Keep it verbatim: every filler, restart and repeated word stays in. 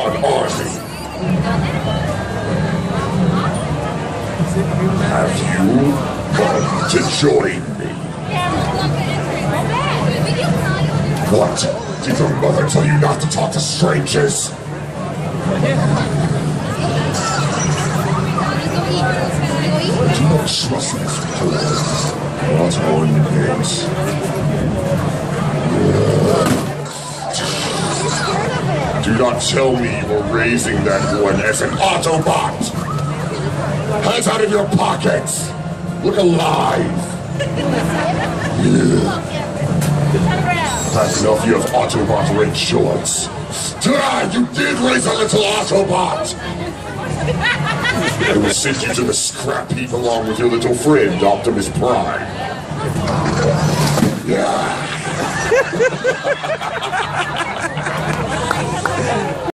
on horses. Have you come to join me? What? Did your mother tell you not to talk to strangers? Do not trust this place. Not on it. Do not tell me you were raising that one as an Autobot! Hands out of your pockets! Look alive! That's enough, you have Autobot red shorts. Ah, you did raise a little Autobot! I will send you to the scrap heap along with your little friend, Optimus Prime. Yeah.